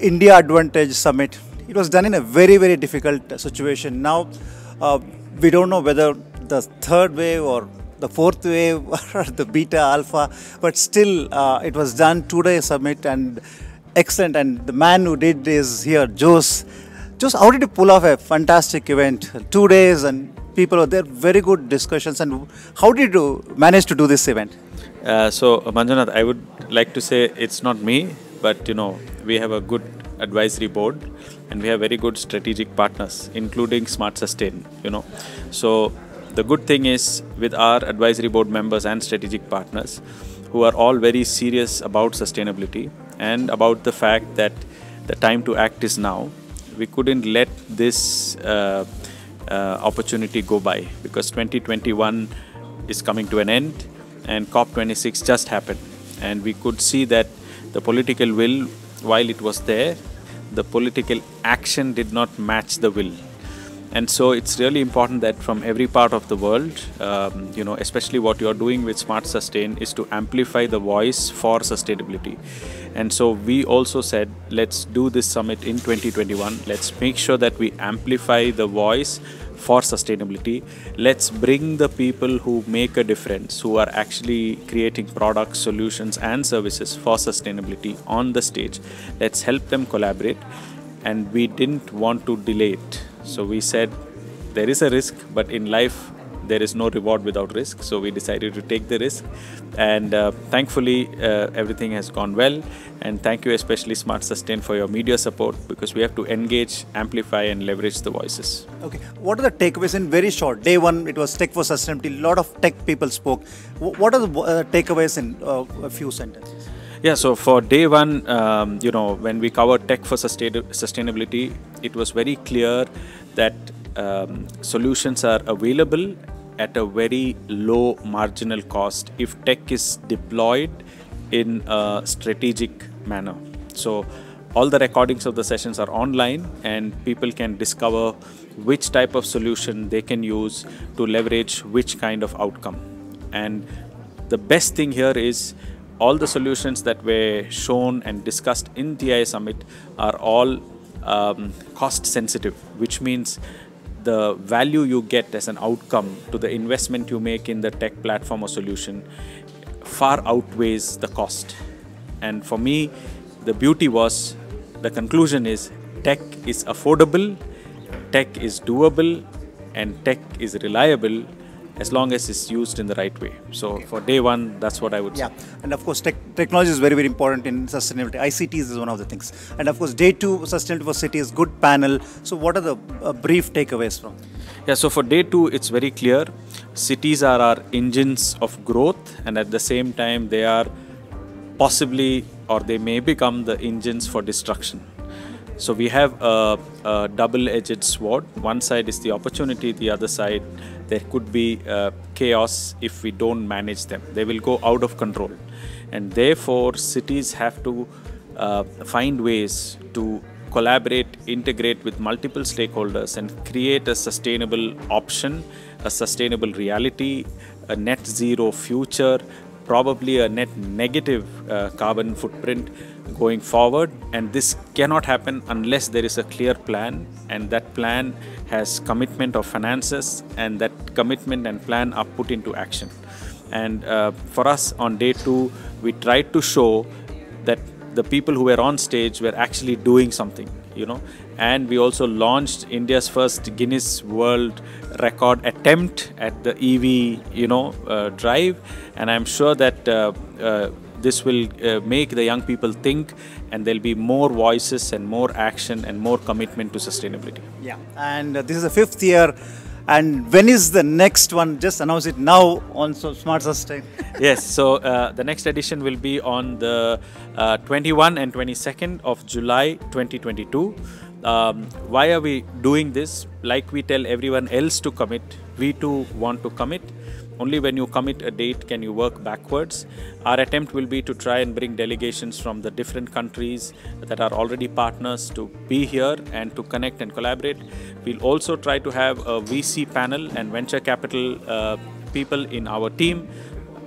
the India Advantage Summit. It was done in a very, very difficult situation. Now we don't know whether the third wave or the fourth wave or the beta alpha, but still it was done two-day summit and excellent. And the man who did is here, Jose. Jose, how did you pull off a fantastic event? 2 days and people were there, very good discussions. And how did you manage to do this event? So Manjunath, I would like to say it's not me, but you know, we have a good advisory board and we have very good strategic partners, including Smart Sustain, you know. So the good thing is with our advisory board members and strategic partners who are all very serious about sustainability and about the fact that the time to act is now, we couldn't let this opportunity go by, because 2021 is coming to an end and COP 26 just happened, and we could see that the political will, while it was there, the political action did not match the will. And so it's really important that from every part of the world, you know, especially what you're doing with Smart Sustain is to amplify the voice for sustainability. And so we also said, let's do this summit in 2021. Let's make sure that we amplify the voice for sustainability. Let's bring the people who make a difference, who are actually creating products, solutions and services for sustainability on the stage. Let's help them collaborate. And we didn't want to delay it. So we said there is a risk, but in life there is no reward without risk. So we decided to take the risk, and thankfully everything has gone well. And thank you especially Smart Sustain for your media support, because we have to engage, amplify and leverage the voices. Okay, what are the takeaways in very short? Day one, it was Tech for Sustainability, a lot of tech people spoke. What are the takeaways in a few sentences? Yeah, so for day one, you know, when we covered Tech for Sustainability, it was very clear that solutions are available at a very low marginal cost if tech is deployed in a strategic manner. So all the recordings of the sessions are online and people can discover which type of solution they can use to leverage which kind of outcome. And the best thing here is all the solutions that were shown and discussed in TIA Summit are all cost sensitive, which means the value you get as an outcome to the investment you make in the tech platform or solution far outweighs the cost. And for me, the beauty was, the conclusion is tech is affordable, tech is doable, and tech is reliable, as long as it's used in the right way. So okay, for day one, that's what I would say. And of course, technology is very, very important in sustainability. ICTs is one of the things. And of course, day two, Sustainability for Cities, good panel. So what are the brief takeaways from? Yeah, so for day two, it's very clear. Cities are our engines of growth, and at the same time, they are possibly, or they may become, the engines for destruction. So we have a double-edged sword. One side is the opportunity, the other side there could be chaos if we don't manage them. They will go out of control. And therefore, cities have to find ways to collaborate, integrate with multiple stakeholders and create a sustainable option, a sustainable reality, a net zero future, probably a net negative carbon footprint going forward. And this cannot happen unless there is a clear plan, and that plan has commitment of finances, and that commitment and plan are put into action. And for us on day two, we tried to show that the people who were on stage were actually doing something, you know. And we also launched India's first Guinness World Record attempt at the EV, you know, drive. And I'm sure that this will make the young people think, and there'll be more voices and more action and more commitment to sustainability. Yeah, and this is the 5th year. And when is the next one? Just announce it now on Smart Sustain. Yes, so the next edition will be on the 21 and 22nd of July 2022. Why are we doing this? Like we tell everyone else to commit, we too want to commit. Only when you commit a date can you work backwards. Our attempt will be to try and bring delegations from the different countries that are already partners to be here and to connect and collaborate. We'll also try to have a VC panel and venture capital people in our team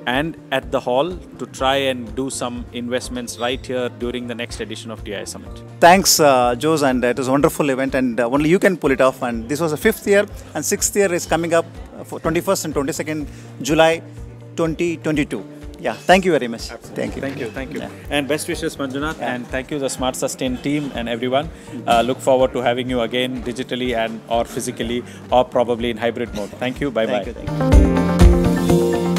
and at the hall to try and do some investments right here during the next edition of TIA Summit. Thanks Jose, and it was a wonderful event, and only you can pull it off, and this was the 5th year, and 6th year is coming up for 21st and 22nd July 2022. Yeah, thank you very much. Absolutely. Thank you. Thank you. Thank you. Yeah. And best wishes, Manjunath, and thank you the Smart Sustain team and everyone. Look forward to having you again digitally and or physically or probably in hybrid mode. Thank you. Bye-bye.